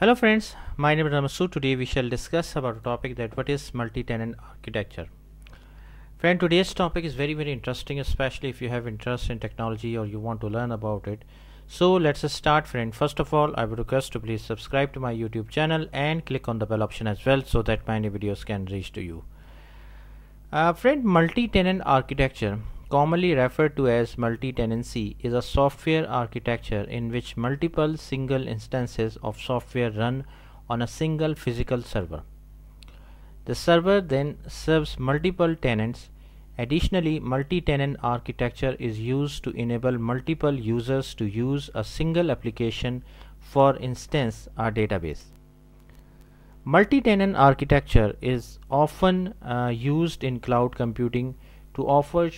Hello friends, my name is Ramasu. Today we shall discuss about a topic that what is multi-tenant architecture. Friend, today's topic is very, very interesting, especially if you have interest in technology or you want to learn about it. So let's start, friend. First of all, I would request to please subscribe to my YouTube channel and click on the bell option as well so that my new videos can reach to you. Friend, multi-tenant architecture, commonly referred to as multi-tenancy, is a software architecture in which multiple single instances of software run on a single physical server. The server then serves multiple tenants. Additionally, multi-tenant architecture is used to enable multiple users to use a single application, for instance, a database. Multi-tenant architecture is often used in cloud computing to offer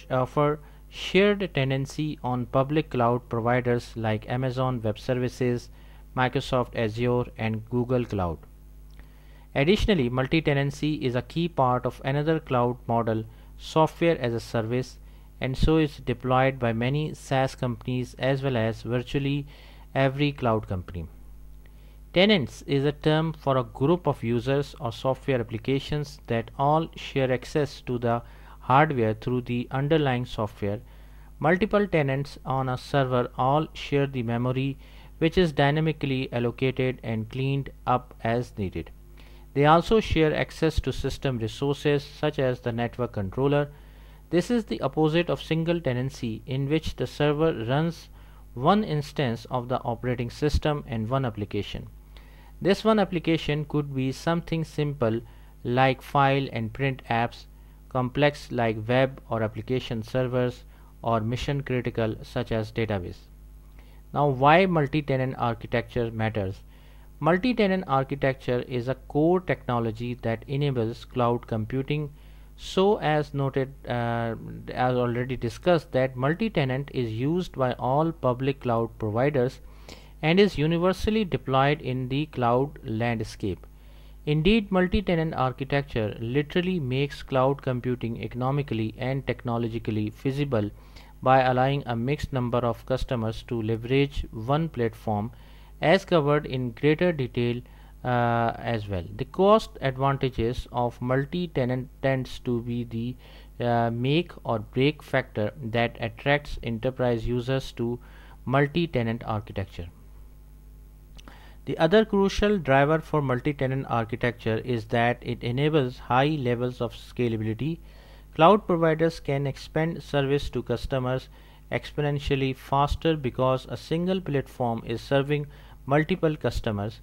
shared tenancy on public cloud providers like Amazon Web Services, Microsoft Azure, and Google Cloud. Additionally, multi-tenancy is a key part of another cloud model, software as a service, and so is deployed by many SaaS companies as well as virtually every cloud company. Tenants is a term for a group of users or software applications that all share access to the hardware through the underlying software. Multiple tenants on a server all share the memory, which is dynamically allocated and cleaned up as needed. They also share access to system resources such as the network controller. This is the opposite of single tenancy, in which the server runs one instance of the operating system and one application. This one application could be something simple like file and print apps, complex like web or application servers, or mission critical such as database. Now, why multi-tenant architecture matters? Multi-tenant architecture is a core technology that enables cloud computing. So as noted, as already discussed, that multi-tenant is used by all public cloud providers and is universally deployed in the cloud landscape. Indeed, multi-tenant architecture literally makes cloud computing economically and technologically feasible by allowing a mixed number of customers to leverage one platform, as covered in greater detail as well. The cost advantages of multi-tenant tends to be the make or break factor that attracts enterprise users to multi-tenant architecture. The other crucial driver for multi-tenant architecture is that it enables high levels of scalability. Cloud providers can expand service to customers exponentially faster because a single platform is serving multiple customers.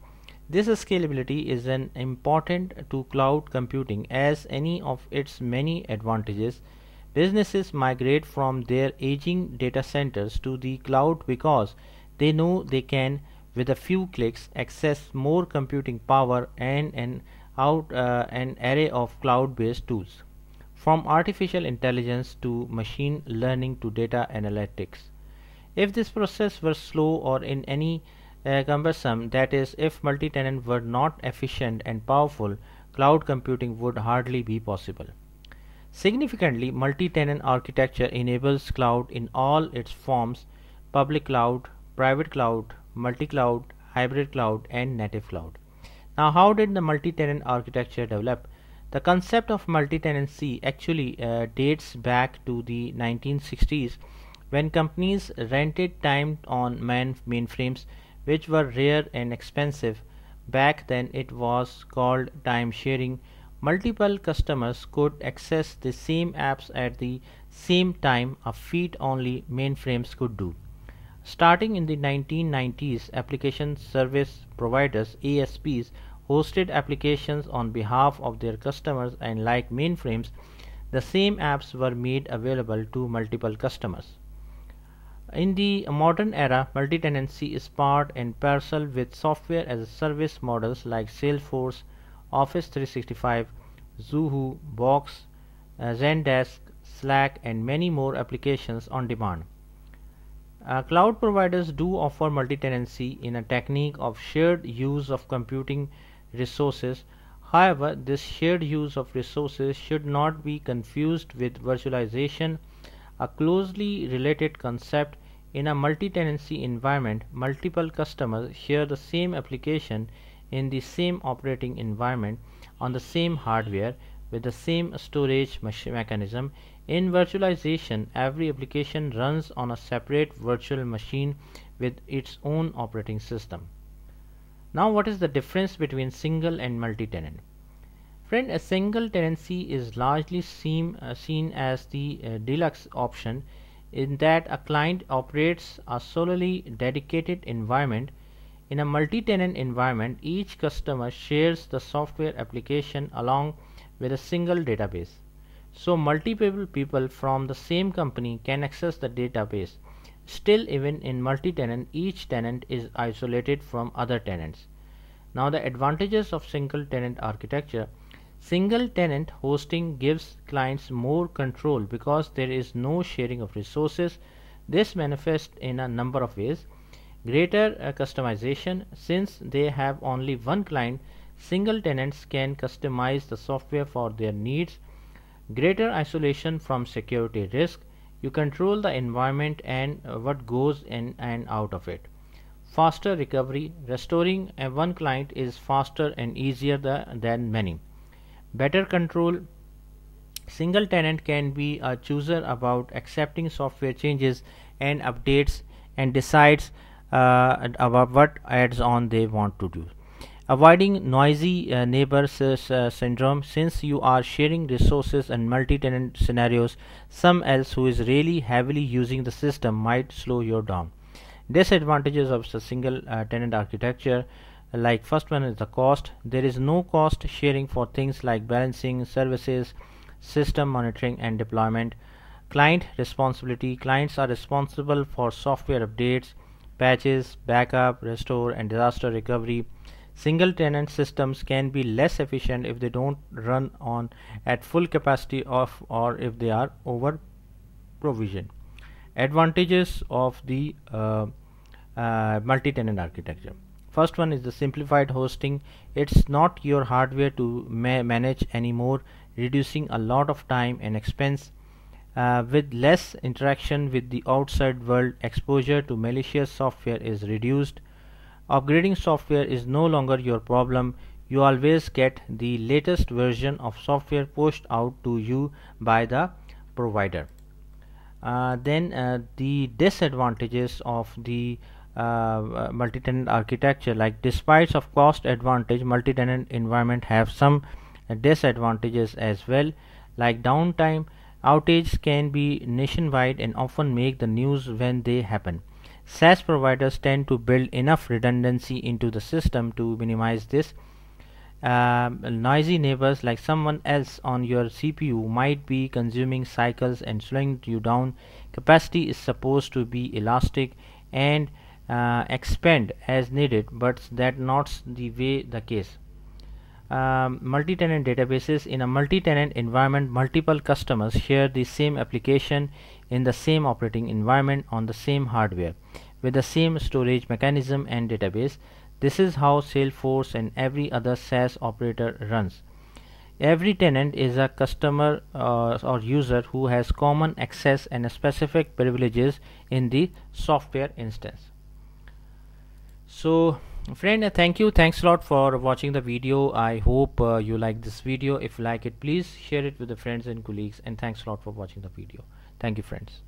This scalability is an important to cloud computing as any of its many advantages. Businesses migrate from their aging data centers to the cloud because they know they can, with a few clicks, access more computing power and an array of cloud-based tools, from artificial intelligence to machine learning to data analytics. If this process were slow or in any cumbersome, that is, if multi-tenant were not efficient and powerful, cloud computing would hardly be possible. Significantly, multi-tenant architecture enables cloud in all its forms: public cloud, private cloud, multi-cloud, hybrid cloud, and native cloud. Now, how did the multi-tenant architecture develop? The concept of multi-tenancy actually dates back to the 1960s, when companies rented time on mainframes, which were rare and expensive. Back then it was called time sharing. Multiple customers could access the same apps at the same time, a feat only mainframes could do. Starting in the 1990s, application service providers (ASPs) hosted applications on behalf of their customers, and like mainframes, the same apps were made available to multiple customers. In the modern era, multi-tenancy is part and parcel with software as a service models like Salesforce, Office 365, Zoho, Box, Zendesk, Slack, and many more applications on demand. Cloud providers do offer multi-tenancy in a technique of shared use of computing resources. However, this shared use of resources should not be confused with virtualization, a closely related concept. In a multi-tenancy environment, multiple customers share the same application in the same operating environment on the same hardware with the same storage mechanism. In virtualization, every application runs on a separate virtual machine with its own operating system. Now, what is the difference between single and multi-tenant? Friend, a single tenancy is largely seen as the deluxe option, in that a client operates a solely dedicated environment. In a multi-tenant environment, each customer shares the software application along with a single database. So multiple people from the same company can access the database. Still, even in multi-tenant, each tenant is isolated from other tenants. Now, the advantages of single tenant architecture. Single tenant hosting gives clients more control because there is no sharing of resources. This manifests in a number of ways. Greater customization. Since they have only one client, single tenants can customize the software for their needs. Greater isolation from security risk. You control the environment and what goes in and out of it. Faster recovery. Restoring one client is faster and easier than many. Better control. Single tenant can be a chooser about accepting software changes and updates, and decides about what add-ons they want to do. Avoiding noisy neighbors syndrome. Since you are sharing resources and multi-tenant scenarios, some else who is really heavily using the system might slow you down. Disadvantages of the single tenant architecture, like first one is the cost. There is no cost sharing for things like balancing, services, system monitoring and deployment. Client responsibility. Clients are responsible for software updates, patches, backup, restore and disaster recovery. Single tenant systems can be less efficient if they don't run on at full capacity or if they are over provisioned. Advantages of the multi-tenant architecture. First one is the simplified hosting. It's not your hardware to manage anymore, reducing a lot of time and expense. With less interaction with the outside world, exposure to malicious software is reduced. Upgrading software is no longer your problem. You always get the latest version of software pushed out to you by the provider. Then the disadvantages of the multi-tenant architecture, like despite of cost advantage, multi-tenant environment have some disadvantages as well, like downtime. Outages can be nationwide and often make the news when they happen. SaaS providers tend to build enough redundancy into the system to minimize this. Noisy neighbors, like someone else on your CPU might be consuming cycles and slowing you down. Capacity is supposed to be elastic and expand as needed, but that's not the way the case. Multi-tenant databases. In a multi-tenant environment, multiple customers share the same application in the same operating environment on the same hardware with the same storage mechanism and database. This is how Salesforce and every other SaaS operator runs. Every tenant is a customer or user who has common access and specific privileges in the software instance. So friend, thank you. Thanks a lot for watching the video. I hope you like this video. If you like it, please share it with the friends and colleagues, and thanks a lot for watching the video. Thank you, friends.